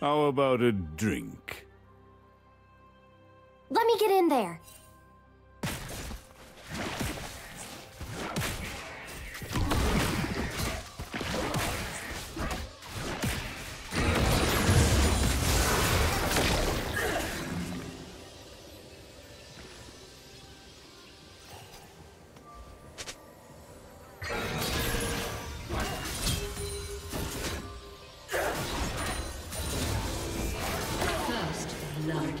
How about a drink? Let me get in there. First blood.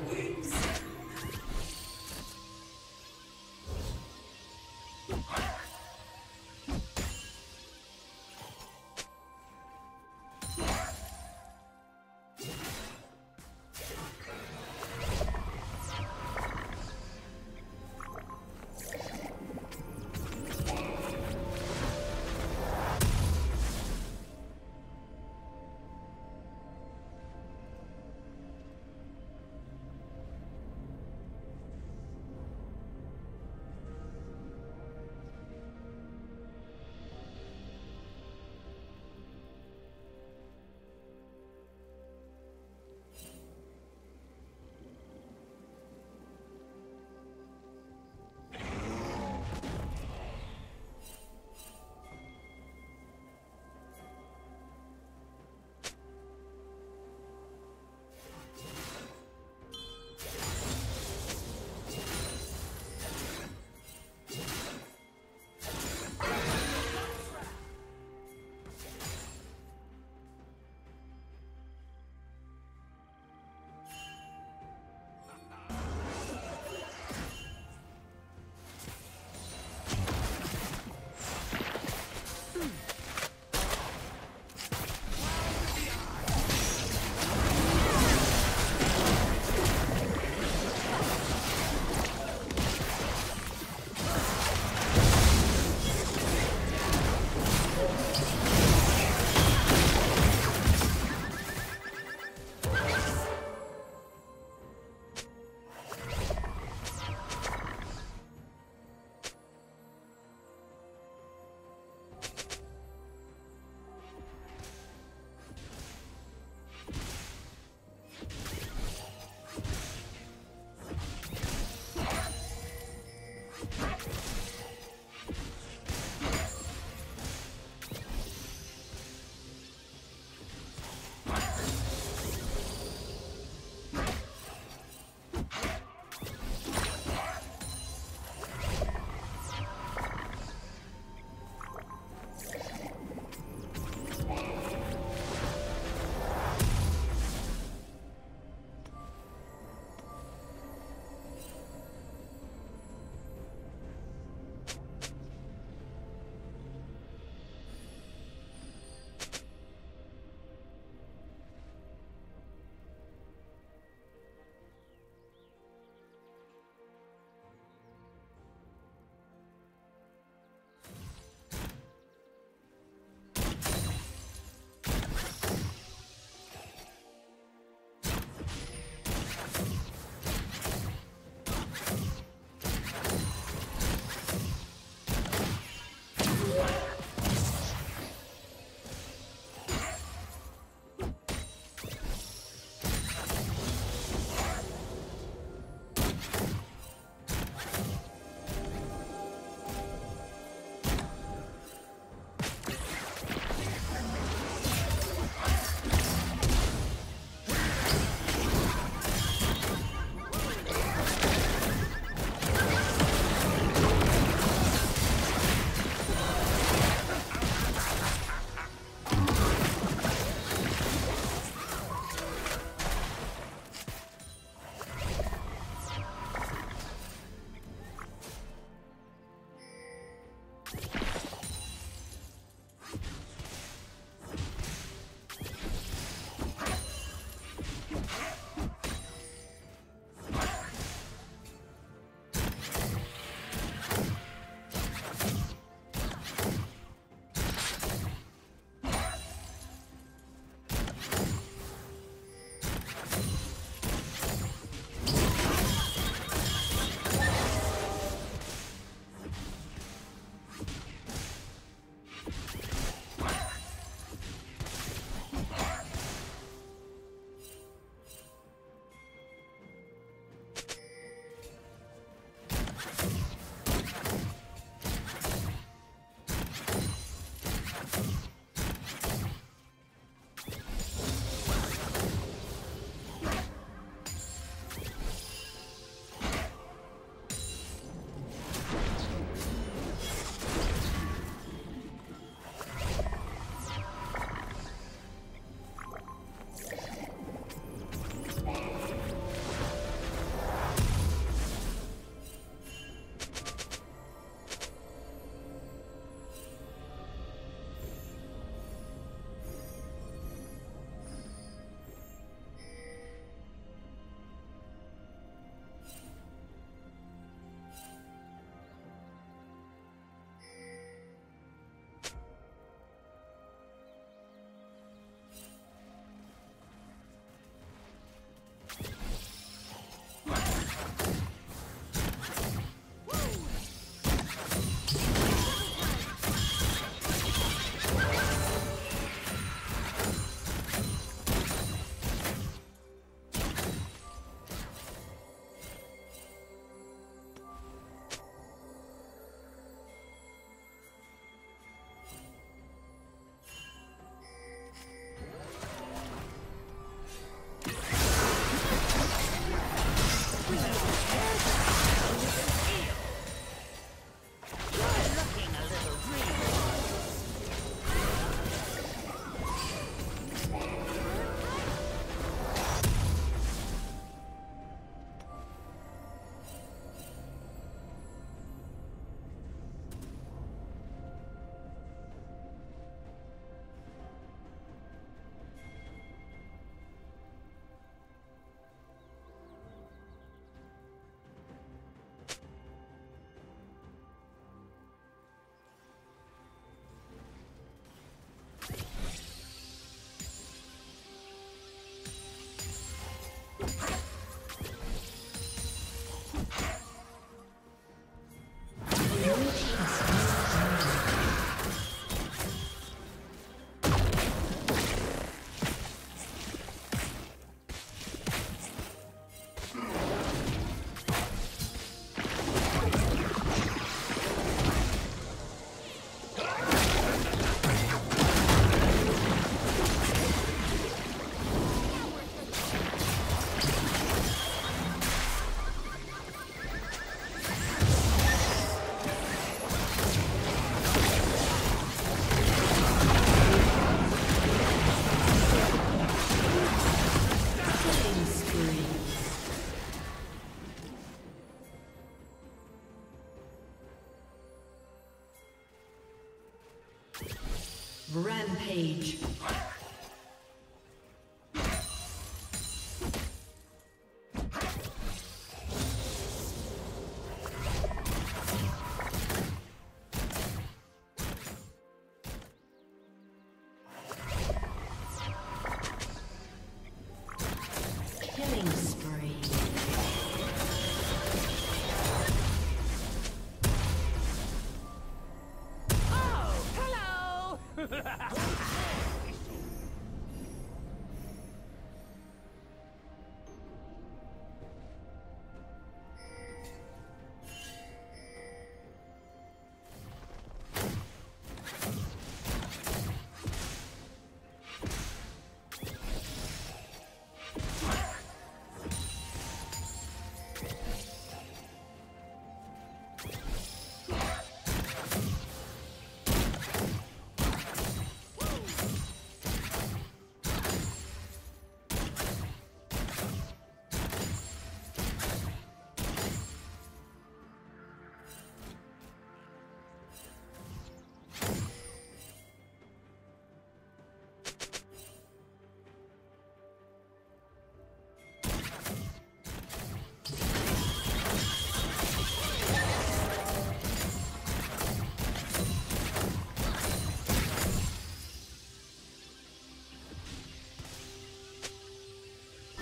Rampage.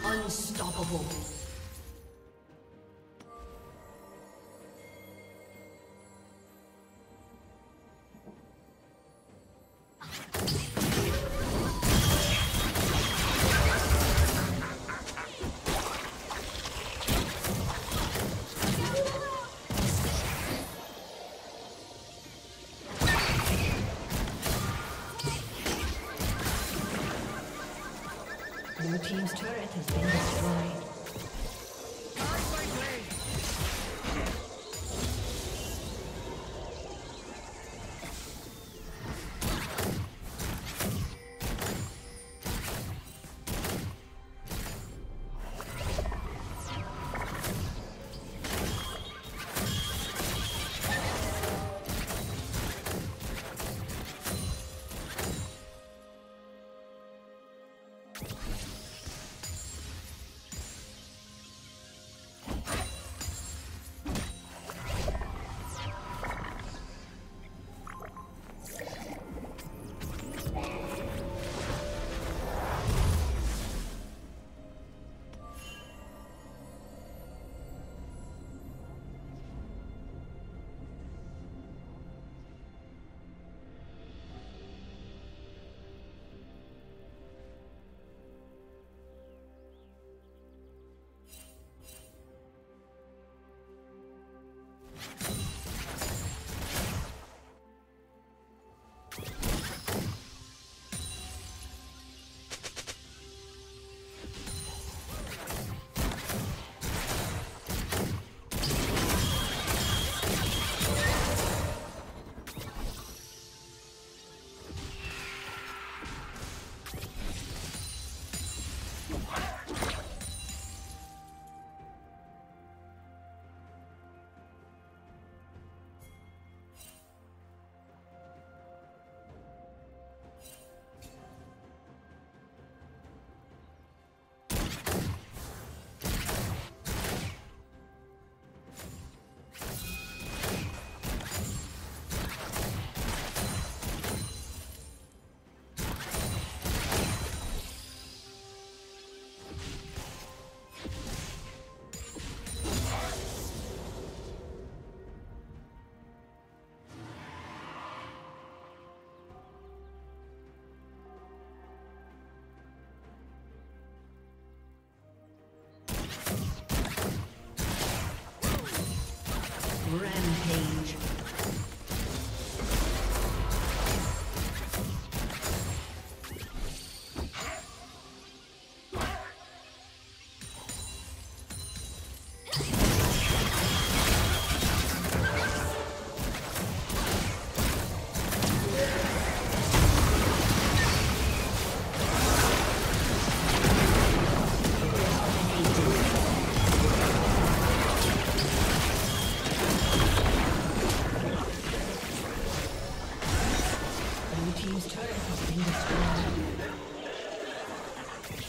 Unstoppable. Your team's turret has been destroyed. Rampage.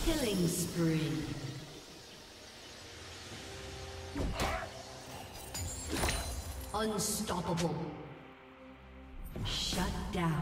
Killing spree. Unstoppable. Shut down.